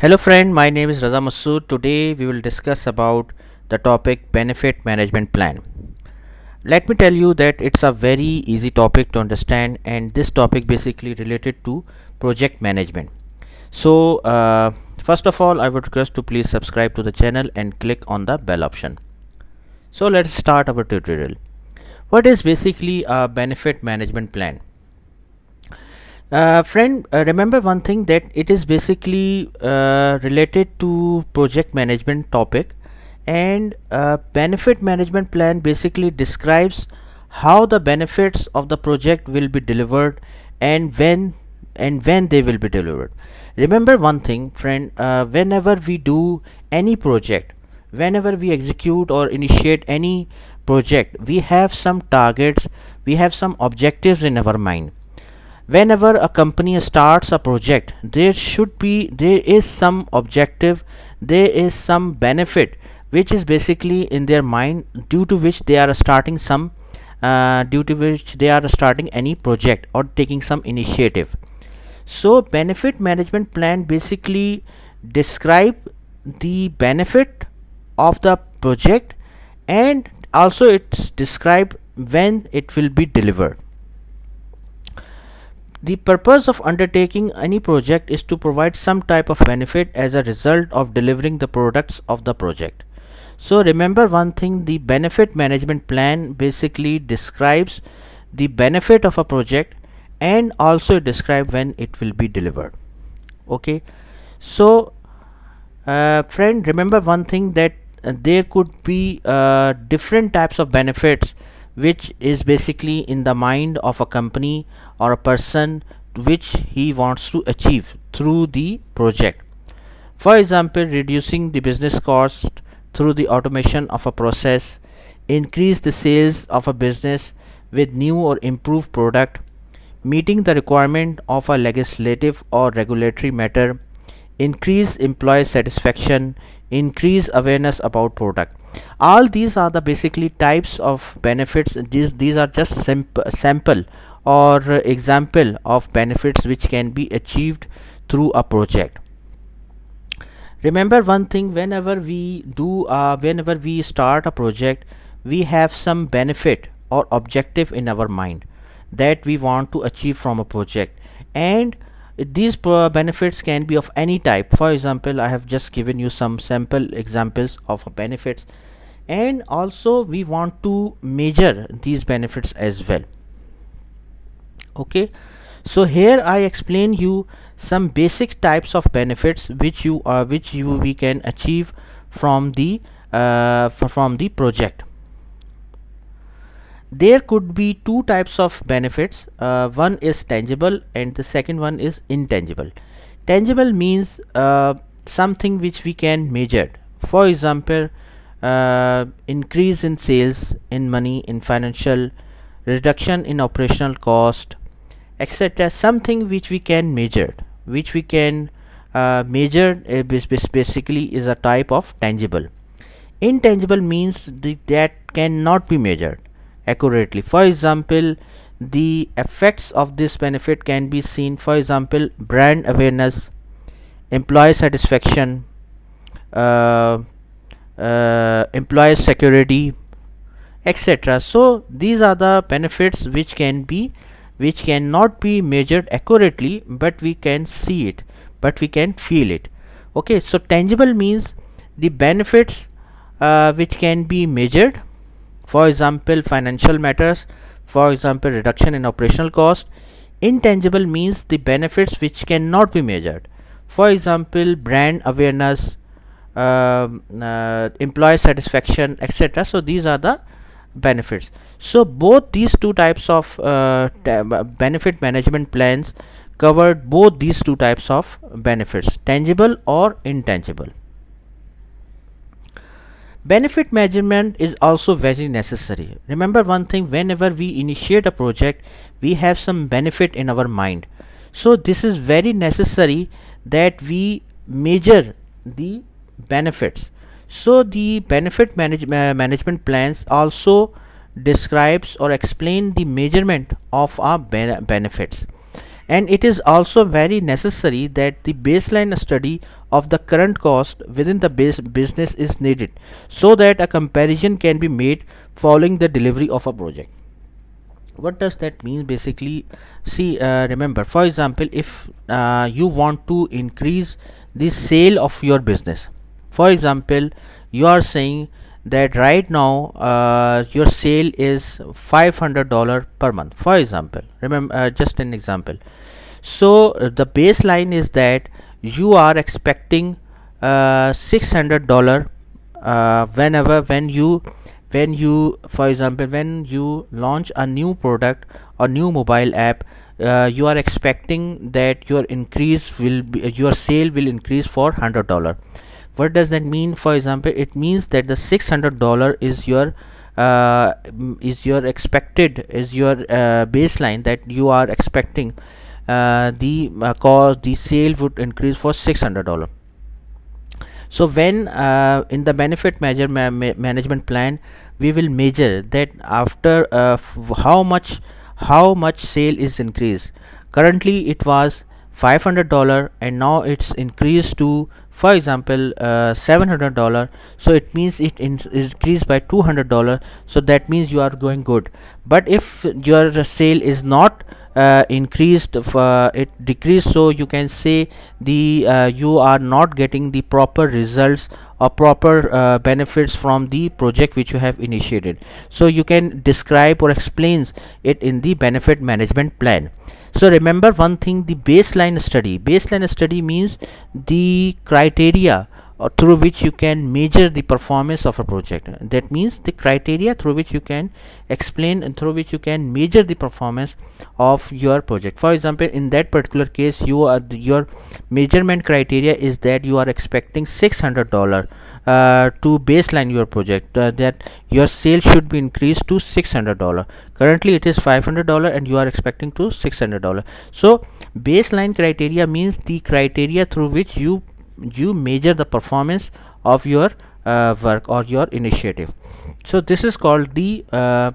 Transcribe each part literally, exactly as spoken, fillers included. Hello friend, my name is Raza Masood. Today we will discuss about the topic benefit management plan. Let me tell you that it's a very easy topic to understand, and this topic basically related to project management. So uh, first of all, I would request to please subscribe to the channel and click on the bell option. So let's start our tutorial. What is basically a benefit management plan? Uh, friend, uh, remember one thing, that it is basically uh, related to project management topic, and uh, benefit management plan basically describes how the benefits of the project will be delivered and when and when they will be delivered. Remember one thing, friend, uh, whenever we do any project, whenever we execute or initiate any project, we have some targets, we have some objectives in our mind. Whenever a company starts a project, there should be there is some objective, there is some benefit which is basically in their mind, due to which they are starting some uh, due to which they are starting any project or taking some initiative. So benefit management plan basically describe the benefit of the project, and also it's describe when it will be delivered. The purpose of undertaking any project is to provide some type of benefit as a result of delivering the products of the project. So remember one thing, the benefit management plan basically describes the benefit of a project and also describe when it will be delivered. Okay, so uh, friend, remember one thing, that uh, there could be uh, different types of benefits which is basically in the mind of a company or a person which he wants to achieve through the project. For example, reducing the business cost through the automation of a process, increase the sales of a business with new or improved product, meeting the requirement of a legislative or regulatory matter, increase employee satisfaction, increase awareness about product. All these are the basically types of benefits. These these are just sample sample or example of benefits which can be achieved through a project. Remember one thing, whenever we do uh, whenever we start a project, we have some benefit or objective in our mind that we want to achieve from a project, and these benefits can be of any type. For example, I have just given you some sample examples of benefits, and also we want to measure these benefits as well. Okay, so here I explain you some basic types of benefits which you uh, which you we can achieve from the uh, from the project. There could be two types of benefits. Uh, one is tangible and the second one is intangible. Tangible means uh, something which we can measure. For example, uh, increase in sales, in money, in financial, reduction in operational cost, et cetera. Something which we can measure, which we can uh, measure uh, basically is a type of tangible. Intangible means the, that cannot be measured accurately. For example, the effects of this benefit can be seen. For example, brand awareness, employee satisfaction, uh, uh, employee security, et cetera. So these are the benefits which can be, which cannot be measured accurately, but we can see it, but we can feel it. Okay, so tangible means the benefits uh, which can be measured. For example, financial matters, for example, reduction in operational cost. Intangible means the benefits which cannot be measured. For example, brand awareness, uh, uh, employee satisfaction, et cetera. So these are the benefits. So both these two types of uh, benefit management plans covered both these two types of benefits, tangible or intangible. Benefit measurement is also very necessary. Remember one thing, whenever we initiate a project, we have some benefit in our mind. So this is very necessary that we measure the benefits. So the benefit manage uh, management plans also describes or explain the measurement of our ben benefits. and it is also very necessary that the baseline study of the current cost within the base business is needed so that a comparison can be made following the delivery of a project. What does that mean? Basically, see, uh, remember, for example, if uh, you want to increase the sale of your business, for example, you are saying that right now uh, your sale is five hundred dollars per month, for example. Remember, uh, just an example. So uh, the baseline is that you are expecting uh, six hundred dollars uh, whenever when you when you for example when you launch a new product or new mobile app, uh, you are expecting that your increase will be, your sale will increase for one hundred dollars. What does that mean? For example, it means that the six hundred dollars is your uh, is your expected is your uh, baseline, that you are expecting uh, the uh, cost, the sale would increase for six hundred dollars. So when uh, in the benefit measure ma ma management plan, we will measure that after uh, how much how much sale is increased. Currently it was five hundred dollars and now it's increased to, for example, uh, seven hundred dollars. So it means it in increased by two hundred dollars. So that means you are going good. But if your sale is not Uh, increased, uh, it decreased, so you can say the uh, you are not getting the proper results or proper uh, benefits from the project which you have initiated. So you can describe or explain it in the benefit management plan. So remember one thing, the baseline study. Baseline study means the criteria or through which you can measure the performance of a project. That means the criteria through which you can explain and through which you can measure the performance of your project. For example, in that particular case, you are your measurement criteria is that you are expecting six hundred dollars uh, to baseline your project, uh, that your sales should be increased to six hundred dollars. Currently it is five hundred dollars and you are expecting to six hundred dollars. So baseline criteria means the criteria through which you you measure the performance of your uh, work or your initiative. So this is called the uh,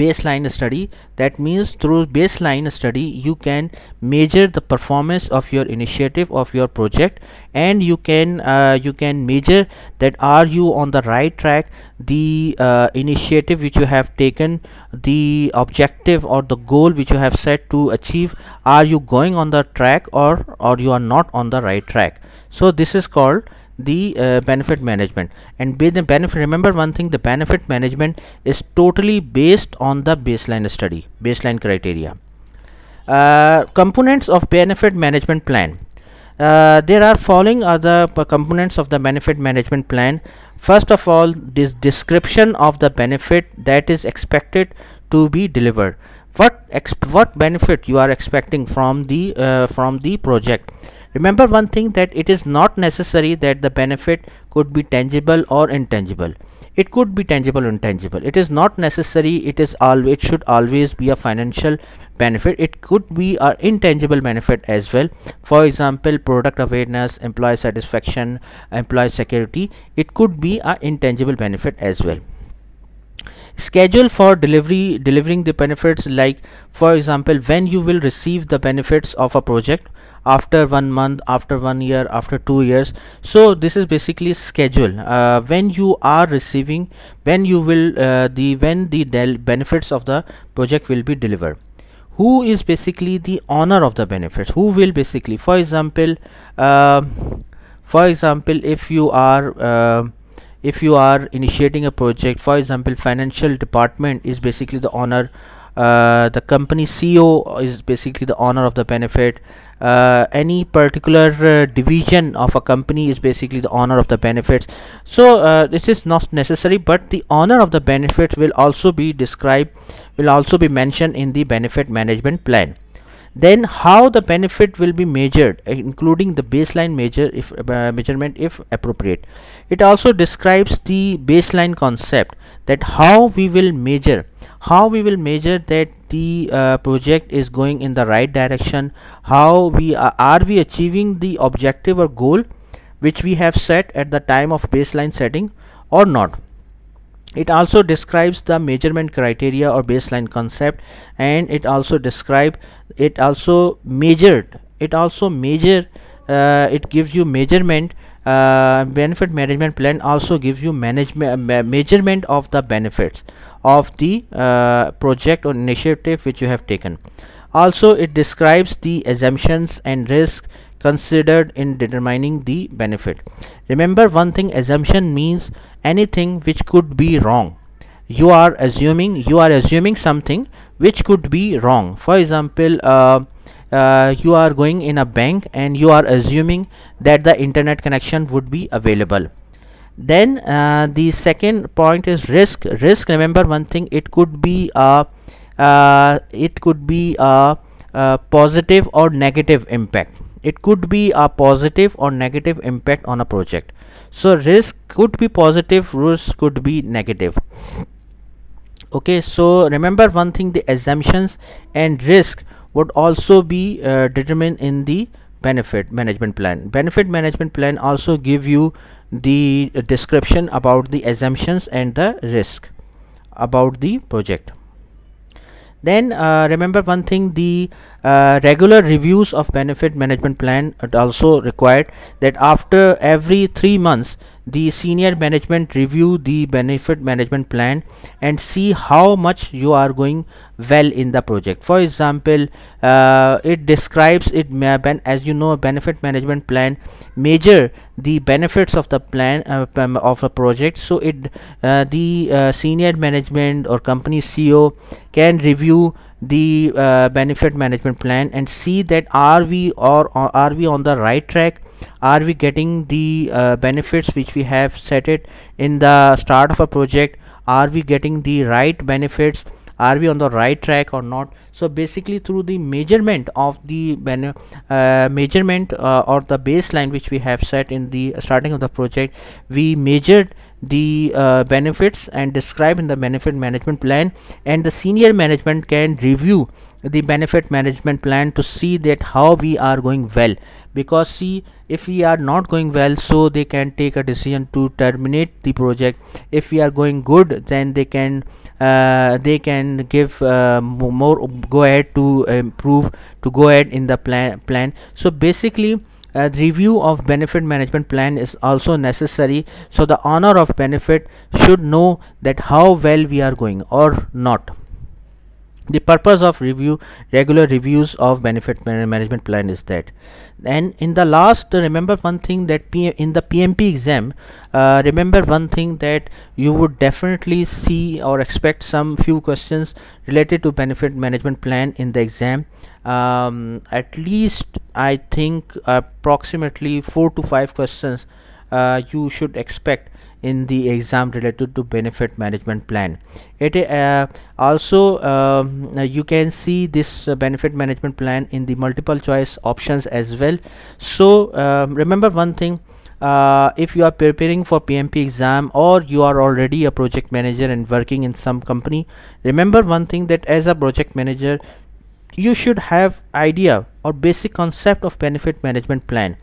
baseline study. That means through baseline study you can measure the performance of your initiative, of your project, and you can uh, you can measure that are you on the right track, the uh, initiative which you have taken, the objective or the goal which you have set to achieve, are you going on the track or or you are not on the right track. So this is called the uh, benefit management. And be the benefit, remember one thing, the benefit management is totally based on the baseline study, baseline criteria. Uh, components of benefit management plan. Uh, there are following other components of the benefit management plan. First of all, this description of the benefit that is expected to be delivered. What ex what benefit you are expecting from the uh, from the project? Remember one thing, that it is not necessary that the benefit could be tangible or intangible. It could be tangible or intangible. It is not necessary. It is always, it should always be a financial benefit. It could be an intangible benefit as well. For example, product awareness, employee satisfaction, employee security. It could be an intangible benefit as well. Schedule for delivery, delivering the benefits, like for example when you will receive the benefits of a project, after one month, after one year, after two years. So this is basically schedule, uh, when you are receiving, when you will uh, the when the del benefits of the project will be delivered. Who is basically the owner of the benefits? Who will basically, for example, uh, for example if you are uh, if you are initiating a project, for example financial department is basically the owner, uh, the company C E O is basically the owner of the benefit, uh, any particular uh, division of a company is basically the owner of the benefits. So uh, this is not necessary, but the owner of the benefit will also be described, will also be mentioned in the benefit management plan. Then how the benefit will be measured, including the baseline measure if uh, measurement if appropriate. It also describes the baseline concept, that how we will measure, how we will measure that the uh, project is going in the right direction, how we are, are we achieving the objective or goal which we have set at the time of baseline setting or not. It also describes the measurement criteria or baseline concept, and it also describe it also measured it also measure uh, it gives you measurement. Uh, benefit management plan also gives you management uh, measurement of the benefits of the uh, project or initiative which you have taken. Also, it describes the assumptions and risk considered in determining the benefit. Remember one thing, assumption means anything which could be wrong. You are assuming you are assuming something which could be wrong. For example, uh, uh, you are going in a bank and you are assuming that the internet connection would be available. Then uh, the second point is risk. Risk, remember one thing, it could be a uh, it could be a, a positive or negative impact. It could be a positive or negative impact on a project. So risk could be positive, risk could be negative. Okay, so remember one thing, the assumptions and risk would also be uh, determined in the benefit management plan. Benefit management plan also give you the uh, description about the assumptions and the risk about the project. Then uh, remember one thing, the uh, regular reviews of benefit management plan are also required, that after every three months the senior management review the benefit management plan and see how much you are going well in the project. For example, uh, it describes it may have been, as you know, benefit management plan measure the benefits of the plan uh, of a project. So it uh, the uh, senior management or company C E O can review the uh, benefit management plan and see that are we or, or are we on the right track, are we getting the uh, benefits which we have set it in the start of a project, are we getting the right benefits, are we on the right track or not. So basically through the measurement of the ben uh, measurement uh, or the baseline which we have set in the starting of the project, we measured the uh, benefits and described in the benefit management plan, and the senior management can review the benefit management plan to see that how we are going well. Because see, if we are not going well, so they can take a decision to terminate the project. If we are going good, then they can uh, they can give uh, more go ahead to improve to go ahead in the plan plan so basically a review of benefit management plan is also necessary. So the owner of benefit should know that how well we are going or not. The purpose of review regular reviews of benefit management plan is that. And in the last, remember one thing that P in the P M P exam, uh, remember one thing that you would definitely see or expect some few questions related to benefit management plan in the exam. Um, at least I think approximately four to five questions uh, you should expect in the exam related to benefit management plan. It uh, also um, you can see this uh, benefit management plan in the multiple choice options as well. So uh, remember one thing, uh, if you are preparing for P M P exam or you are already a project manager and working in some company, remember one thing that as a project manager you should have idea or basic concept of benefit management plan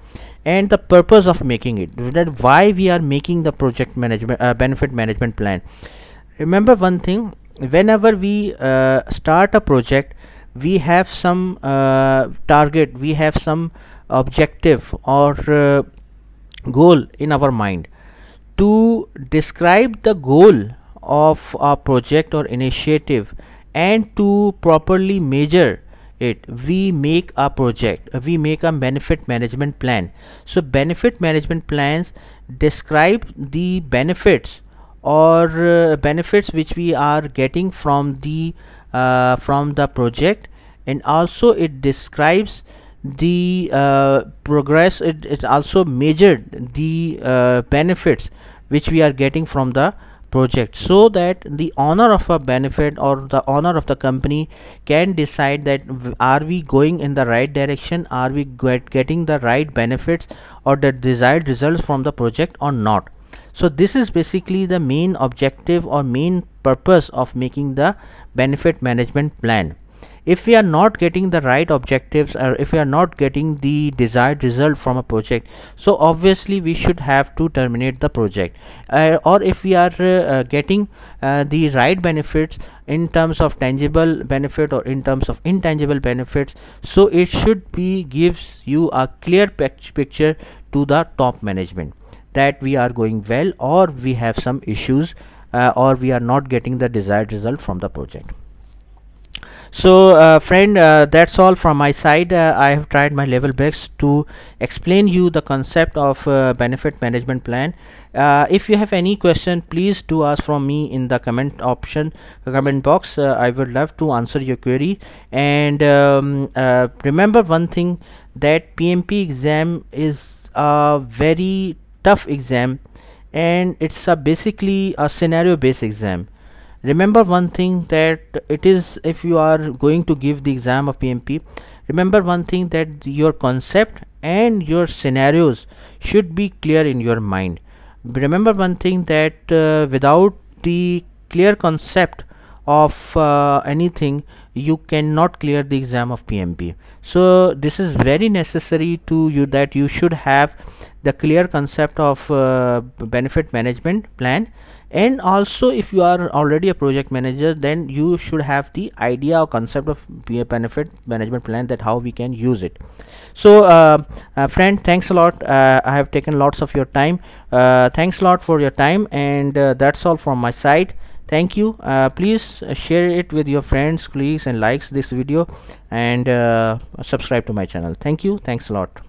and the purpose of making it, that why we are making the project management uh, benefit management plan. Remember one thing, whenever we uh, start a project, we have some uh, target, we have some objective or uh, goal in our mind. To describe the goal of our project or initiative and to properly measure it, we make a project we make a benefit management plan. So benefit management plans describe the benefits or uh, benefits which we are getting from the uh, from the project, and also it describes the uh, progress. It, it also measured the uh, benefits which we are getting from the project, so that the owner of a benefit or the owner of the company can decide that are we going in the right direction, are we get, getting the right benefits or the desired results from the project or not. So this is basically the main objective or main purpose of making the benefit management plan. if we are not getting the right objectives or if we are not getting the desired result from a project, so obviously we should have to terminate the project. Uh, or if we are uh, getting uh, the right benefits in terms of tangible benefit or in terms of intangible benefits, so it should be gives you a clear picture to the top management that we are going well or we have some issues uh, or we are not getting the desired result from the project. So uh, friend, uh, that's all from my side. uh, I have tried my level best to explain you the concept of uh, benefit management plan. Uh, if you have any question, please do ask from me in the comment option comment box. uh, I would love to answer your query. And um, uh, remember one thing, that P M P exam is a very tough exam and it's a basically a scenario based exam. Remember one thing, that it is, if you are going to give the exam of P M P, remember one thing, that your concept and your scenarios should be clear in your mind. Remember one thing, that uh, without the clear concept of uh, anything, you cannot clear the exam of P M P. So this is very necessary to you, that you should have the clear concept of uh, benefit management plan. And also, if you are already a project manager, then you should have the idea or concept of benefit management plan, that how we can use it. So uh, uh, friend, thanks a lot. uh, I have taken lots of your time. Uh, thanks a lot for your time, and uh, that's all from my side. Thank you. Uh, please share it with your friends, colleagues, and likes this video, and uh, subscribe to my channel. Thank you. Thanks a lot.